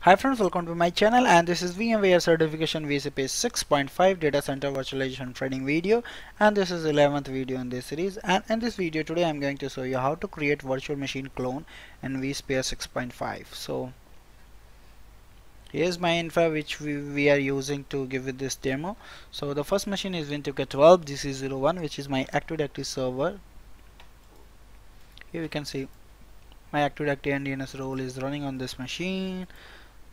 Hi friends, welcome to my channel, and this is VMware certification VCP 6.5 data center virtualization training video, and this is 11th video in this series. And in this video today I'm going to show you how to create virtual machine clone in vSphere 6.5. so here's my infra which we are using to give it this demo. So the first machine is Win2K12 DC01, which is my Active-Directory server. Here we can see my Active-Directory and DNS role is running on this machine.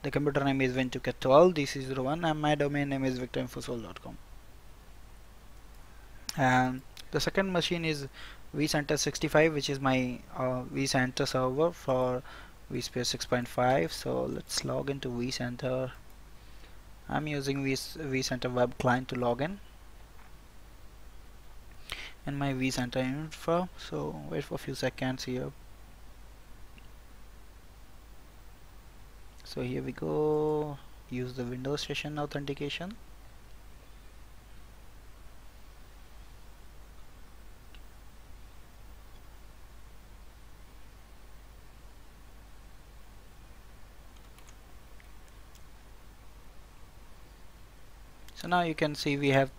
The computer name is Win2K12 DC01 and my domain name is victorinfosol.com. And the second machine is vCenter 65, which is my vCenter server for vSphere 6.5. so let's log into vCenter. I'm using vCenter web client to log in and my vCenter info. So wait for a few seconds here. So here we go. Use the Windows session authentication. So now you can see we have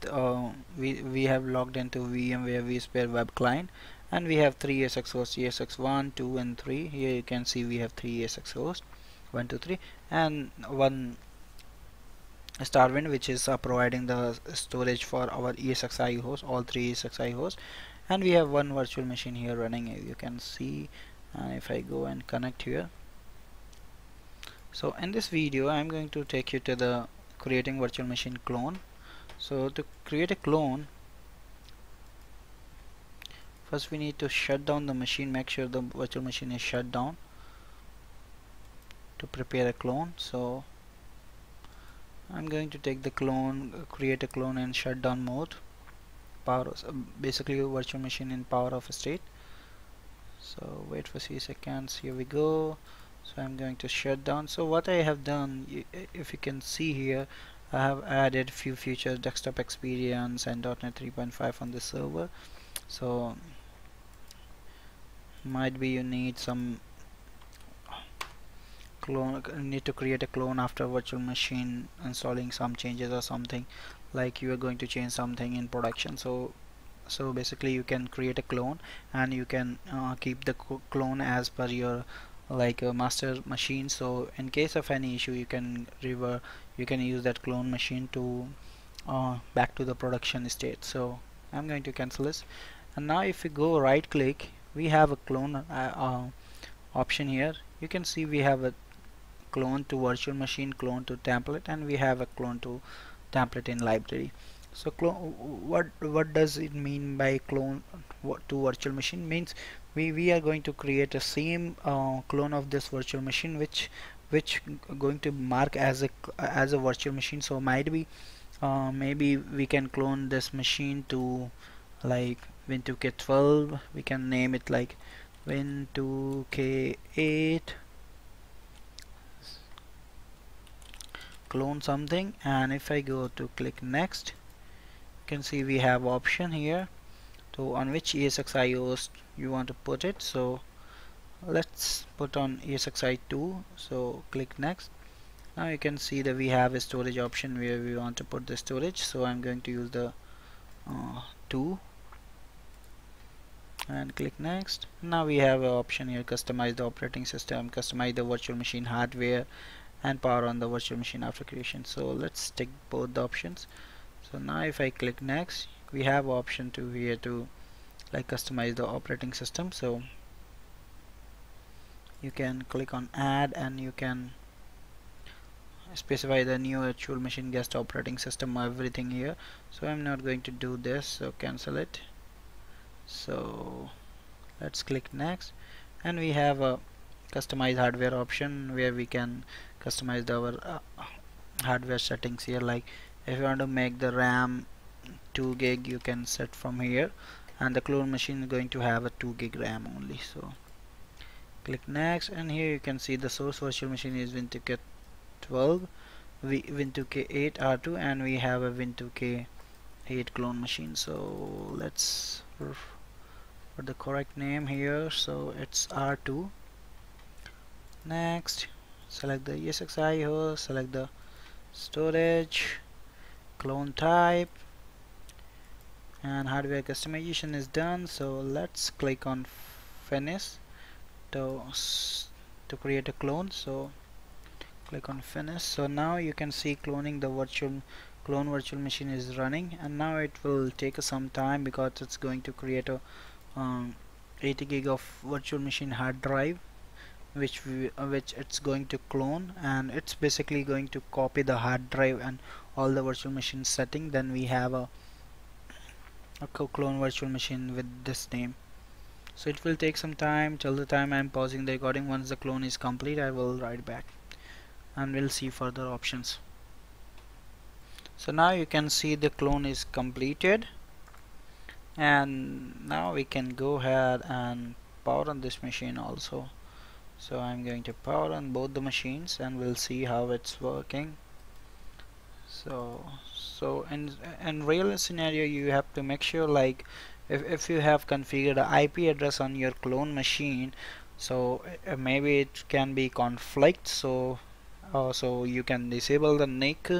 we have logged into VMware vSphere web client, and we have 3 ESX hosts, ESX 1, 2 and 3. Here you can see we have 3 ESX hosts, 1, 2, 3, and 1 Starwind, which is providing the storage for our ESXi hosts, all 3 ESXi hosts. And we have one virtual machine here running, you can see. And if I go and connect here, so in this video I'm going to take you to the creating virtual machine clone. So to create a clone, first we need to shut down the machine, make sure the virtual machine is shut down to prepare a clone. So I'm going to take the clone, create a clone in shutdown mode, power, basically a virtual machine in power off state. So wait for a few seconds, here we go. So I'm going to shut down. So what I have done, if you can see here, I have added few features, desktop experience and .NET 3.5 on this server. So might be you need some clone, need to create a clone after virtual machine installing some changes or something, like you are going to change something in production. So basically you can create a clone and you can keep the clone as per your like a master machine. So in case of any issue, you can use that clone machine to back to the production state. So I'm going to cancel this, and now if you go right click, we have a clone option here. You can see we have a clone to virtual machine, clone to template, and we have a clone to template in library. So what does it mean by clone to virtual machine? Means we are going to create a same clone of this virtual machine which going to mark as a virtual machine. So might be maybe we can clone this machine to like Win2K12. We can name it like Win2K8 clone something, and if I go to click next, you can see we have option here to on which ESXi host you want to put it. So let's put on ESXi 2. So click next. Now you can see that we have a storage option where we want to put the storage. So I'm going to use the 2 and click next. Now we have an option here, customize the operating system, customize the virtual machine hardware, and power on the virtual machine after creation. So let's take both the options. So now if I click next, we have option to here to like customize the operating system. So you can click on add and you can specify the new virtual machine, guest operating system, everything here. So I'm not going to do this, so cancel it. So let's click next, and we have a customize hardware option where we can customize our hardware settings here. Like if you want to make the RAM 2 gig, you can set from here, and the clone machine is going to have a 2 gig RAM only. So click next, and here you can see the source virtual machine is Win2K12, Win2K8 R2, and we have a Win2K8 clone machine. So let's put the correct name here. So it's R2. Next. select the ESXi host, select the storage, clone type, and hardware customization is done. So let's click on finish to create a clone. So click on finish. So now you can see cloning the virtual machine is running, and now it will take some time because it's going to create a 80 gig of virtual machine hard drive, which it's going to clone, and it's basically going to copy the hard drive and all the virtual machine setting. Then we have a clone virtual machine with this name. So it will take some time. Till the time I'm pausing the recording. Once the clone is complete, I will write back and we'll see further options. So now you can see the clone is completed, and now we can go ahead and power on this machine also. So I'm going to power on both the machines and we'll see how it's working. So in real scenario, you have to make sure, like, if you have configured an IP address on your clone machine, so maybe it can be conflict. So you can disable the NIC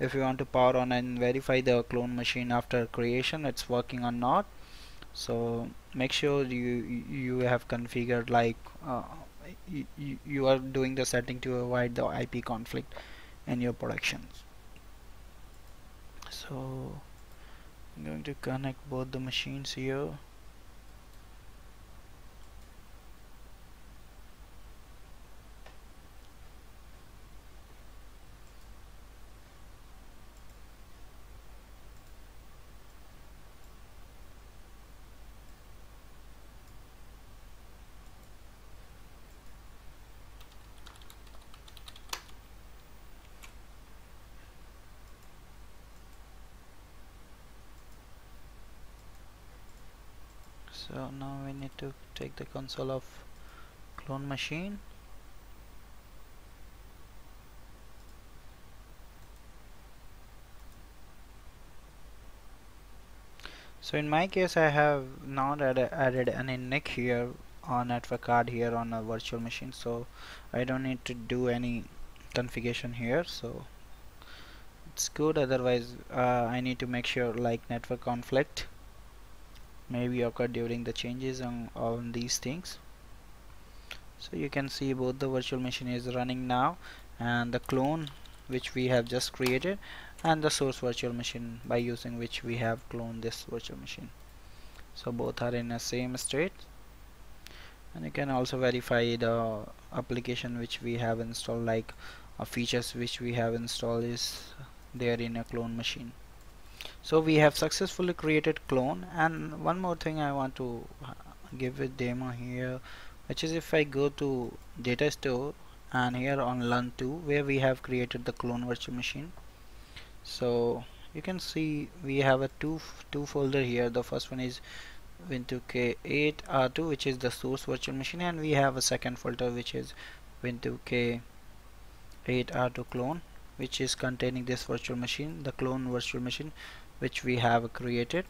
if you want to power on and verify the clone machine after creation it's working or not. So make sure you have configured, like, you are doing the setting to avoid the IP conflict in your productions. So I'm going to connect both the machines here. So now we need to take the console of clone machine. So in my case, I have not added any NIC here or network card here on a virtual machine, so I don't need to do any configuration here. So it's good. Otherwise, I need to make sure, like, network conflict maybe occur during the changes on these things. So you can see both the virtual machine is running now, and the clone which we have just created, and the source virtual machine by using which we have cloned this virtual machine. So both are in the same state, and you can also verify the application which we have installed, like features which we have installed is there in a clone machine. So we have successfully created clone. And one more thing I want to give a demo here, which is if I go to data store and here on LUN2 where we have created the clone virtual machine. So you can see we have a two folder here. The first one is Win2K8 R2, which is the source virtual machine, and we have a second folder which is Win2K8 R2 clone, which is containing this virtual machine, the clone virtual machine which we have created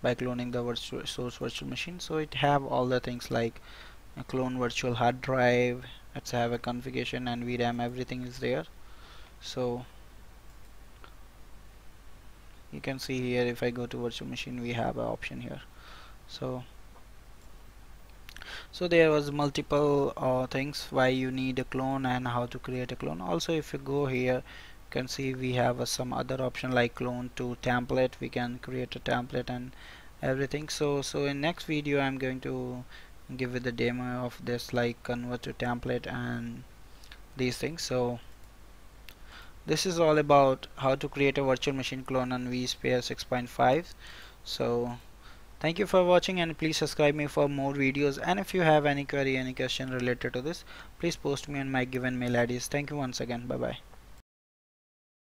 by cloning the source virtual machine. So it have all the things like a clone virtual hard drive, it's have a configuration and VRAM, everything is there. So you can see here, if I go to virtual machine, we have an option here. So there was multiple things why you need a clone and how to create a clone. Also, if you go here, you can see we have some other option like clone to template. We can create a template and everything. So in next video, I'm going to give you the demo of this, like convert to template and these things. So this is all about how to create a virtual machine clone on vSphere 6.5. So thank you for watching, and please subscribe me for more videos. And if you have any query, any question related to this, please post me on my given mail IDs. Thank you once again. Bye bye.